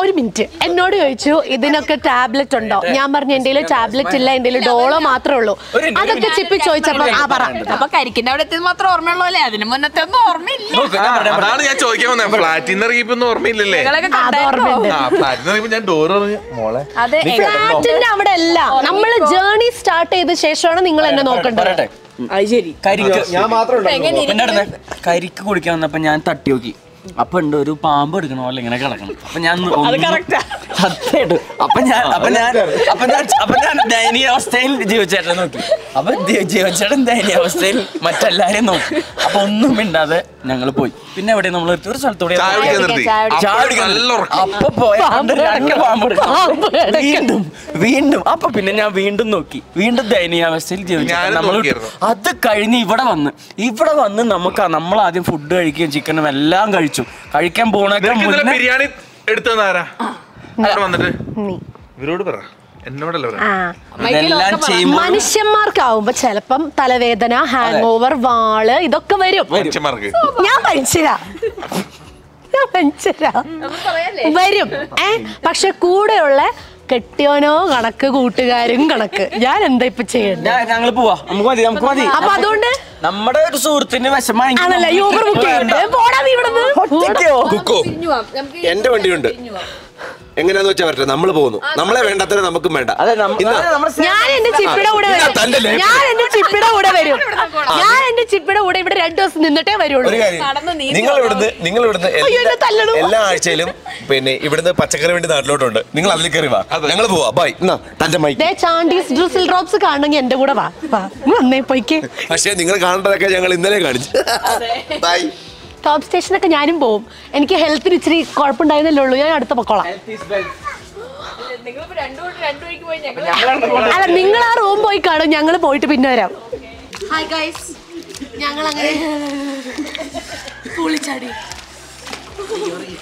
ഒരു minute എന്നോട് ചോദിച്ചു ഇതിനൊക്കെ tablet ഉണ്ടോ ഞാൻ പറഞ്ഞു എൻടേല tablet ഇല്ല എൻടേല ഡോളോ മാത്രമേ ഉള്ളൂ അതൊക്കെ ചിപ്പി ചോദിച്ചപ്പോൾ ആ പറ അപ്പോൾ കരിക്കിന്റെ അവിടെ എത്തി മാത്രം ഓർമ്മയുള്ളോ അല്ലേ അതിനു മുന്നത്തെ ഒന്നും ഓർമ്മയില്ല അതാണ് ഞാൻ ചോദിക്കാൻ വന്നത് പ്ലാറ്റിനർ റീപ്പ് ഒന്നും ഓർമ്മയില്ലല്ലേ ആ പ്ലാറ്റിനർ റീപ്പ് ഞാൻ ഡോർ പറഞ്ഞു മോളെ അതെ പ്ലാറ്റിന്റെ അവിടെ അല്ല നമ്മൾ ജേർണി സ്റ്റാർട്ട് ചെയ്ത ശേഷമാണ് നിങ്ങൾ എന്നെ നോക്കണ്ടേ ആയി ശരി കരിക്ക് ഞാൻ മാത്രം ഉണ്ടോ പിന്നെ കരിക്ക് കുടിക്കാൻ വന്നപ്പോൾ ഞാൻ തട്ടി നോക്കി Upon the palm, but you know, like an account. Upon character. Upon that, upon Danny or still Geochatanoki. Upon the Geochatan, Danny or still Matalano. Upon no minother, Nangalopo. We never did no two or three. Up a pinna, we into Noki. We into Danny, I was still Geochatanoki. At the Kaini, what on? If I want the Namaka, Namala, the food, the chicken, and language. I can bone a biryani. Manishamarka, but Chelpum, Talavadana, hangover, Vala, Idokavario. Yamanchira Yamanchira. Eh, Pasha Kudola, Ketiono, Ganaka, Gutagarin, Ganaka. Yan and they pitched. Nangapua, I'm going to നമ്മുടെ ഒരു സൂർത്തിനെ വശമായി അല്ല Uber book ചെയ്യണ്ടേ പോടാ നീ ഇവിടന്ന് കുക്കോ എൻടെ വണ്ടിയുണ്ട് എങ്ങനെയാന്ന് വെച്ചാൽ പറ്റേ നമ്മൾ പോകുന്നു നമ്മളെ വേണ്ടത്ര നമുക്കും വേണ്ട ഞാൻ എന്റെ ചിപ്പിയുടെ കൂടെ വരും ഞാൻ എന്റെ ചിപ്പിയുടെ കൂടെ വരും ഞാൻ എന്റെ ചിപ്പിയുടെ കൂടെ ഇവിടെ രണ്ട് ദിവസം നിന്നിട്ടേ വരുള്ളൂ നിങ്ങൾ ഇവിടുന്ന് നിങ്ങൾ ഇവിടുന്ന് എല്ലാ ആഴ്ചയിലും പിന്നെ ഇവിടുന്ന് പച്ചക്കറി വേണ്ടി നാട്ടിലോട്ടുണ്ട് നിങ്ങൾ അതിൽ കയറി വാ ഞങ്ങൾ പോവാ ബൈ എന്നാ തന്റെ മൈക്ക് ദേ ചാൻഡീസ് ഡ്രിസിൽ ഡ്രോപ്സ് കാണണമെങ്കിൽ എന്റെ കൂടെ വാ വന്നേ പോയിക്കേ പക്ഷേ നിങ്ങൾ കാണേണ്ടതൊക്കെ ഞങ്ങൾ ഇന്നലെ കാണിച്ചു ബൈ ടോപ്പ് സ്റ്റേഷനൊക്കെ ഞാനും പോവും എനിക്ക് ഹെൽത്തിന് ഇച്ചിരി കുഴപ്പമുണ്ടായിരുന്നല്ലേ ഉള്ളൂ ഞാൻ അടുത്ത പൊക്കോളാം അല്ല നിങ്ങൾ ആ റൂം പോയി കാണും ഞങ്ങൾ പോയിട്ട് പിന്നെ വരാം ഹായ് ഗൈസ് ഞങ്ങൾ അങ്ങനെ പൂളിച്ചാടി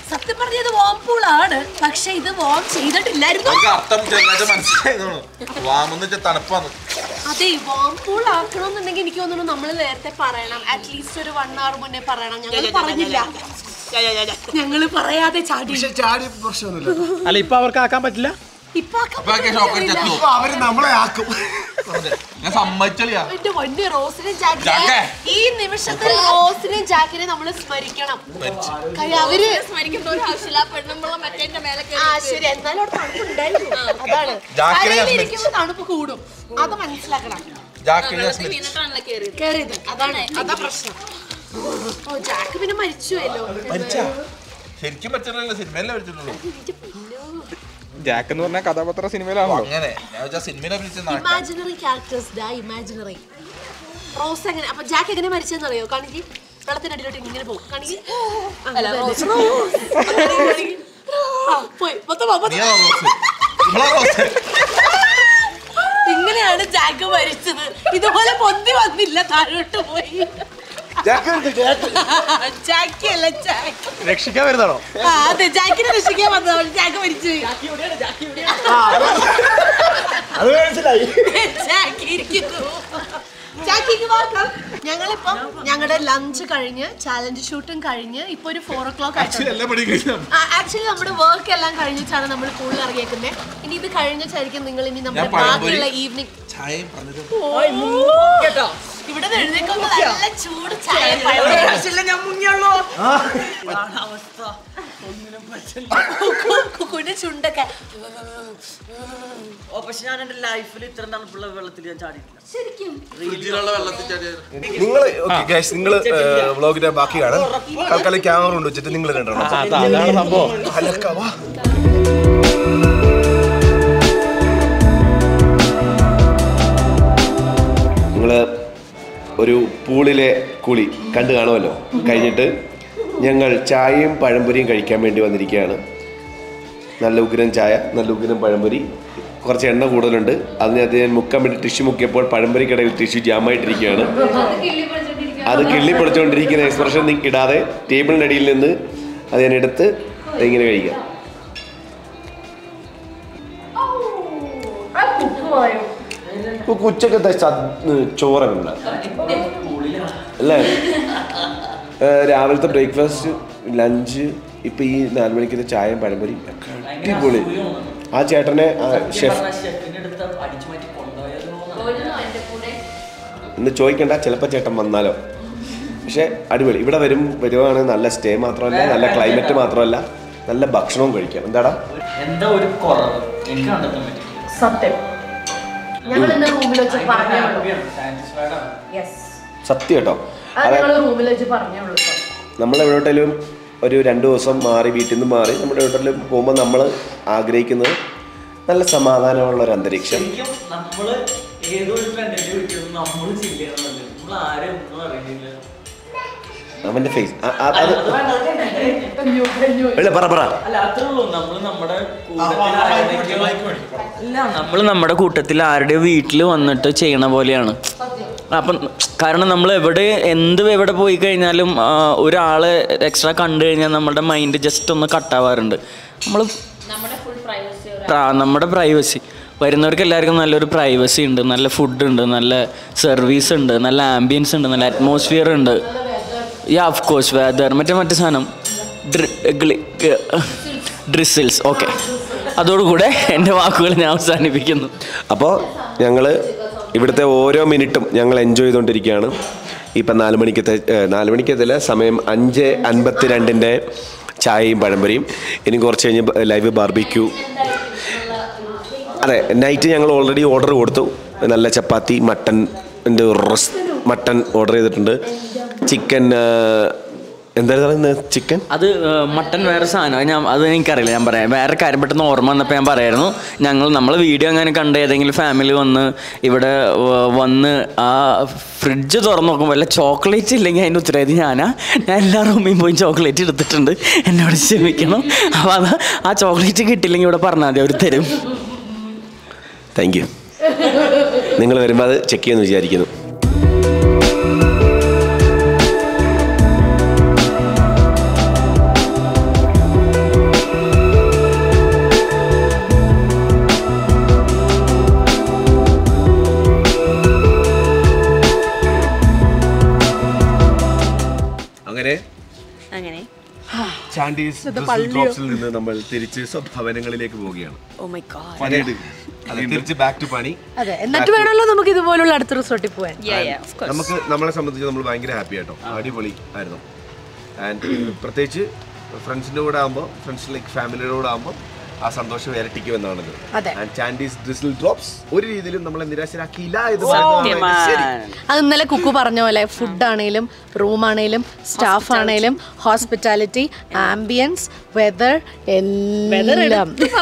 സത്യം പറഞ്ഞത് വാം പൂളാണ് പക്ഷെ ഇത് വാം ചെയ്തിട്ടില്ലായിരുന്നു അതെ വാം പൂൾ ആക്കണമെന്നുണ്ടെങ്കിൽ എനിക്ക് തോന്നുന്നു നമ്മൾ നേരത്തെ പറയണം അറ്റ്ലീസ്റ്റ് ഒരു വൺ അവർ മുന്നേ പറയണം ഞങ്ങൾ പറഞ്ഞില്ല ഞങ്ങൾ പറയാതെ ചാടി ചാടി പ്രശ്നമൊന്നുമില്ല അല്ല ഇപ്പൊ അവർക്ക് ആക്കാൻ പറ്റില്ല ഈ നിമിഷത്തിൽ റോസിനെയും ജാക്കിനെ നമ്മൾ സ്മരിക്കണം അവര് സ്മരിക്കേണ്ട ഒരു ആവശ്യമില്ല പെണ്ണുമ്പുള്ള മറ്റേന്റെ മേലെ ശരി എന്നാലും അവിടെ തണുപ്പുണ്ടായിരുന്നു അതാണ് ഇരിക്കുമ്പോ തണുപ്പ് കൂടും അത് മനസ്സിലാക്കണം കേറിയത് അതാണ് അതാ പ്രശ്നം ഓ ജാക്കി പിന്നെ മരിച്ചുവല്ലോ ശരിക്കും മരിച്ചിട്ടില്ല സിനിമയല്ലേ മരിച്ചിട്ടുള്ളൂ ജാക്ക് എന്ന് പറഞ്ഞ കഥാപാത്ര സിനിമയിലാണോ അങ്ങനെ ഇമാജിനറി ക്യാരക്ടേഴ്സ് ഡാ ഇമാജിനറി റോസ് എങ്ങനെ അപ്പോൾ ജാക്ക് എങ്ങനെ മരിച്ചെന്ന് അറിയോ കാണിക്ക് വെള്ളത്തിനടിയിലോട്ട് ഇങ്ങനെ പോകും കാണിക്ക് അല്ല റോസ് പോയി മൊത്തം റോസ് ഇങ്ങനെയാണ് ജാക്ക് മരിച്ചത് ഇതുപോലെ പൊന്തി വന്നില്ല താഴോട്ട് പോയി രക്ഷിക്കാൻ വരുന്നതാണോ അതെ ജാക്കിനെ രക്ഷിക്കാൻ വന്നതാണ് ജാക്ക് മരിച്ചു ഞങ്ങളിപ്പം ഞങ്ങളുടെ ലഞ്ച് കഴിഞ്ഞ് ചാലഞ്ച് ഷൂട്ടും കഴിഞ്ഞ് ഇപ്പൊ ഒരു ഫോർ ഓ ക്ലോക്ക് ആക്ച്വലി നമ്മുടെ വർക്ക് എല്ലാം കഴിഞ്ഞിട്ടാണ് നമ്മൾ കൂടുതൽ ഇറങ്ങിയേക്കുന്നത് ഇനി ഇത് കഴിഞ്ഞിട്ടായിരിക്കും നിങ്ങൾ ഇനി നമ്മുടെ ബാക്കിയുള്ള ഈവനിങ് ഇവിടെ നല്ല ചൂട് ചായ ഞാൻ മുങ്ങിയുള്ളൂ അവസ്ഥ കുക്കുവിന്റെ ചുണ്ടൊക്കെ ഓ പക്ഷെ ഞാൻ എന്റെ ലൈഫിൽ ഇത്ര തണുപ്പുള്ള വെള്ളത്തിൽ ഞാൻ ചാടിയിട്ടില്ല ശരിക്കും നിങ്ങൾ നിങ്ങൾ വ്ളോഗിന്റെ ബാക്കി കാണാൻ തൽക്കാലം ക്യാമറ കൊണ്ട് വെച്ചിട്ട് നിങ്ങൾ കണ്ടോ ഒരു പൂളിലെ കുളി കണ്ടു കാണുമല്ലോ കഴിഞ്ഞിട്ട് ഞങ്ങൾ ചായയും പഴംപൊരിയും കഴിക്കാൻ വേണ്ടി വന്നിരിക്കുകയാണ് നല്ല ഉഗ്രൻ ചായ നല്ല ഉഗ്രൻ പഴംപൊരി കുറച്ച് എണ്ണ കൂടുതലുണ്ട് അതിനകത്ത് ഞാൻ മുക്കാൻ വേണ്ടി ടിഷ്യൂ മുക്കിയപ്പോൾ പഴംപൊരി കടയിൽ ടിഷ്യൂ ജാമായിട്ടിരിക്കുകയാണ് അത് കിള്ളിപ്പൊളിച്ചുകൊണ്ടിരിക്കുന്ന എക്സ്പ്രഷൻ ഇടാതെ ടേബിളിനടിയിൽ നിന്ന് അത് ഞാൻ എടുത്ത് ഇങ്ങനെ കഴിക്കാം ഉച്ചക്കത്തെ ചോറല്ല അല്ലേ രാവിലത്തെ ബ്രേക്ക്ഫാസ്റ്റ് ലഞ്ച് ഇപ്പം ഈ നാല് മണിക്കത്തെ ചായയും പഴംപൊരി അടിപൊളി ആ ചേട്ടനെ ഷെഫ് ഇന്ന് ചോദിക്കണ്ട ചിലപ്പോൾ ചേട്ടൻ വന്നാലോ പക്ഷെ അടിപൊളി ഇവിടെ വരും വരുവാണെങ്കിൽ നല്ല സ്റ്റേ മാത്രമല്ല നല്ല ക്ലൈമറ്റ് മാത്രമല്ല നല്ല ഭക്ഷണവും കഴിക്കാം എന്താടാ എന്താ ഒരു കുറവ് എനിക്ക് കണ്ടെത്താൻ പറ്റും സത്യം സത്യം കേട്ടോ നമ്മൾ എവിടെയും ഒരു രണ്ടു ദിവസം മാറി വീട്ടിൽ നിന്ന് മാറി നമ്മുടെ എവിടെയും പോകുമ്പോൾ നമ്മൾ ആഗ്രഹിക്കുന്നത് നല്ല സമാധാനമുള്ള ഒരു അന്തരീക്ഷം അവന്റെ ഫേസ് നമ്മള് നമ്മുടെ കൂട്ടത്തിൽ ആരുടെ വീട്ടിൽ വന്നിട്ട് ചെയ്യണ പോലെയാണ് അപ്പം കാരണം നമ്മൾ എവിടെ എന്ത് എവിടെ പോയി കഴിഞ്ഞാലും ഒരാളെ എക്സ്ട്രാ കണ്ടു കഴിഞ്ഞാൽ നമ്മുടെ മൈൻഡ് ജസ്റ്റ് ഒന്ന് കട്ടാവാറുണ്ട് നമ്മൾ നമ്മുടെ പ്രൈവസി വരുന്നവർക്ക് എല്ലാവർക്കും നല്ലൊരു പ്രൈവസി ഉണ്ട് നല്ല ഫുഡ് ഉണ്ട് നല്ല സർവീസ് ഉണ്ട് നല്ല ആംബിയൻസ് ഉണ്ട് നല്ല അറ്റ്മോസ്ഫിയർ ഉണ്ട് യാ ഓഫ് കോഴ്സ് വെതർ മറ്റേ മറ്റേ സാധനം ഡ്രിസിൽസ് ഓക്കെ അതോടുകൂടെ എൻ്റെ വാക്കുകൾ ഞാൻ അവസാനിപ്പിക്കുന്നു അപ്പോൾ ഞങ്ങൾ ഇവിടുത്തെ ഓരോ മിനിറ്റും ഞങ്ങൾ എൻജോയ് ചെയ്തുകൊണ്ടിരിക്കുകയാണ് ഇപ്പം നാല് മണിക്കത്തെ നാല് മണിക്കത്തെ സമയം അഞ്ച് അൻപത്തി രണ്ടിൻ്റെ ചായയും പഴംപൊരിയും. ഇനി കുറച്ച് കഴിഞ്ഞ് ലൈവ് ബാർബിക്യൂ. അതെ, നൈറ്റ് ഞങ്ങൾ ഓൾറെഡി ഓർഡർ കൊടുത്തു. നല്ല ചപ്പാത്തി, മട്ടൻ എൻ്റെ റോസ്റ്റ് മട്ടൻ ഓർഡർ ചെയ്തിട്ടുണ്ട്. ചിക്കൻ എന്തായാലും പറയുന്നത് ചിക്കൻ അത് മട്ടൻ വേറെ സാധനം ഞാൻ അത് എനിക്കറിയില്ല. ഞാൻ പറയാം വേറെ കാര്യം പെട്ടെന്ന് ഓർമ്മ വന്നപ്പോൾ ഞാൻ പറയായിരുന്നു. ഞങ്ങൾ നമ്മൾ വീഡിയോ അങ്ങനെ കണ്ട ഏതെങ്കിലും ഫാമിലി വന്ന് ഇവിടെ വന്ന് ആ ഫ്രിഡ്ജ് തുറന്ന് നോക്കുമ്പോൾ അല്ല ചോക്ലേറ്റ് ഇല്ലെങ്കിൽ അതിൻ്റെ ഉത്തരവാദി ഞാനാ. ഞാൻ എല്ലാ റൂമിൽ പോയി ചോക്ലേറ്റ് എടുത്തിട്ടുണ്ട്, എന്നോട് ക്ഷമിക്കണം. അപ്പോൾ അത് ആ ചോക്ലേറ്റ് കിട്ടില്ലെങ്കിൽ ഇവിടെ പറഞ്ഞാൽ മതി, അവർ തരും. Thank you. നിങ്ങൾ വരുമ്പോൾ അത് ചെക്ക് ചെയ്യുമെന്ന് വിചാരിക്കുന്നു. ചാൻഡീസ് ഡ്രിസിൽ ഡ്രോപ്സിൽ നിന്ന് നമ്മൾ തിരിച്ച് സ്വഭവനങ്ങളിലേക്ക് പോവുകയാണ്. Oh my god. പണിയെടു. അതെ, തിരിച്ച് ബാക്ക് ടു പണി. അതെ, എന്നിട്ട് വേണമല്ലോ നമുക്ക് ഇതുപോലുള്ള അടുത്ത റിസോർട്ടിൽ പോവാൻ. Yeah yeah, of course. നമുക്ക് നമ്മളെ സംബന്ധിച്ച് നമ്മൾ ഭയങ്കര ഹാപ്പി ആട്ടോ. അടിപൊളി ആയിരുന്നു. ആൻഡ് പ്രത്യേകിച്ച് ഫ്രണ്ട്സിന്റെ കൂടെ ആവുമ്പോൾ, ഫ്രണ്ട്സ് ലൈക്ക് ഫാമിലിയുടെ കൂടെ ആവുമ്പോൾ ആ സന്തോഷം ഇരട്ടിക്കുമെന്നാണത്. ആൻഡ് ചാൻഡീസ് ഡ്രിസിൽ ഡ്രോപ്സ് ഒരു രീതിയിലും നമ്മളെ നിരാശരാക്കിയില്ല. ഇത് അത് ഇന്നലെ കുക്കു പറഞ്ഞ പോലെ ഫുഡാണേലും റൂമാണേലും സ്റ്റാഫ് ആണേലും ഹോസ്പിറ്റാലിറ്റി, ആംബിയൻസ്, വെതർ, എല്ലാം വെതർ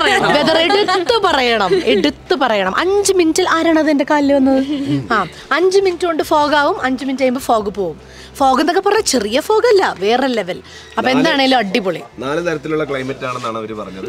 എടുത്ത് പറയണം, എടുത്ത് പറയണം. അഞ്ച് മിനിറ്റിൽ ആരാണ് അത് എൻ്റെ കാലിൽ വന്നത്? ആ അഞ്ച് മിനിറ്റ് കൊണ്ട് ഫോഗാവും, അഞ്ച് മിനിറ്റ് കഴിയുമ്പോൾ ഫോഗ് പോവും. ഫോഗ് എന്നൊക്കെ പറഞ്ഞാൽ ചെറിയ ഫോഗല്ല, വേറെ ലെവൽ. അപ്പം എന്താണേലും അടിപൊളി. നാല് തരത്തിലുള്ള ക്ലൈമറ്റ് ആണെന്നാണ് അവർ പറഞ്ഞത്.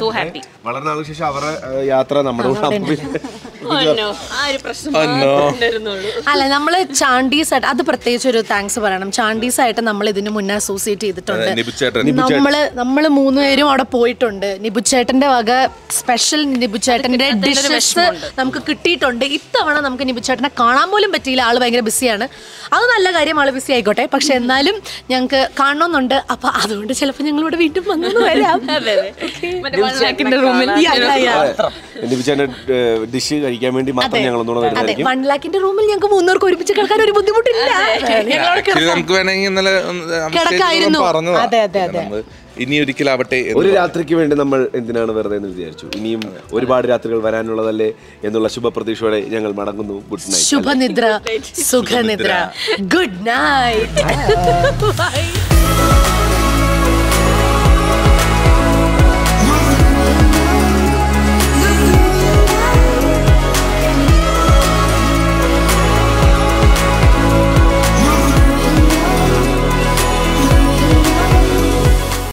So happy. വളരെ നാൾ ശേഷം അവരുടെ യാത്ര നമ്മുടെ അല്ല, നമ്മള് ചാൻഡീസ് ആയിട്ട് അത് പ്രത്യേകിച്ച് ഒരു താങ്ക്സ് പറയണം. ചാൻഡീസ് ആയിട്ട് നമ്മൾ ഇതിന് മുന്നേ അസോസിയേറ്റ് ചെയ്തിട്ടുണ്ട്. നമ്മള് നമ്മള് മൂന്നുപേരും അവിടെ പോയിട്ടുണ്ട്. നിബുച്ചേട്ടന്റെ വക സ്പെഷ്യൽ നിബുച്ചേട്ടന്റെ ഡിഷസ് നമുക്ക് കിട്ടിയിട്ടുണ്ട്. ഇത്തവണ നമുക്ക് നിബുച്ചേട്ടനെ കാണാൻ പോലും പറ്റിയില്ല. ആള് ഭയങ്കര ബിസിയാണ്. അത് നല്ല കാര്യം, ആള് ബിസി ആയിക്കോട്ടെ. പക്ഷെ എന്നാലും ഞങ്ങൾക്ക് കാണണമെന്നുണ്ട്. അപ്പൊ അതുകൊണ്ട് ചിലപ്പോൾ ഞങ്ങളിവിടെ വീണ്ടും വന്നു വരാം. ഡിഷ് കഴിക്കാൻ വേണ്ടി മാത്രം ഞങ്ങൾ റൂമിൽ ഞങ്ങൾക്ക് മൂന്നൂർക്ക് ഒരുമിച്ച് കിടക്കാൻ ഒരു ബുദ്ധിമുട്ടില്ല. നമുക്ക് വേണമെങ്കിൽ ഇനി ഒരിക്കലാവട്ടെ, ഒരു രാത്രിക്ക് വേണ്ടി നമ്മൾ എന്തിനാണ് വെറുതെ എന്ന് വിചാരിച്ചു. ഇനിയും ഒരുപാട് രാത്രികൾ വരാനുള്ളതല്ലേ എന്നുള്ള ശുഭപ്രതീക്ഷയോടെ ഞങ്ങൾ മടങ്ങുന്നു. Good night. ശുഭനിദ്ര, സുഖനിദ്ര. Good night.